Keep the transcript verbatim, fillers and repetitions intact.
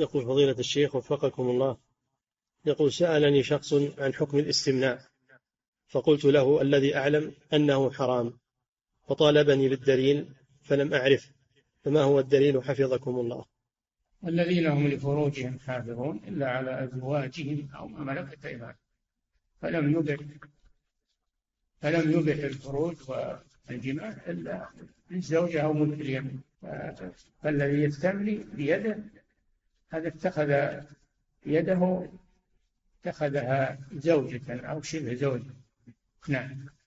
يقول فضيلة الشيخ وفقكم الله، يقول سألني شخص عن حكم الاستمناء فقلت له الذي أعلم أنه حرام، وطالبني بالدليل فلم أعرف، فما هو الدليل حفظكم الله؟ الذين هم لفروجهم حافظون إلا على أزواجهم أو ما ملكت أيمانهم، فلم يبح فلم يبح الفروج والجماع إلا للزوجة أو ملك اليمين، فالذي يستملي بيده هذا اتخذ يده اتخذها زوجة أو شبه زوجة. نعم.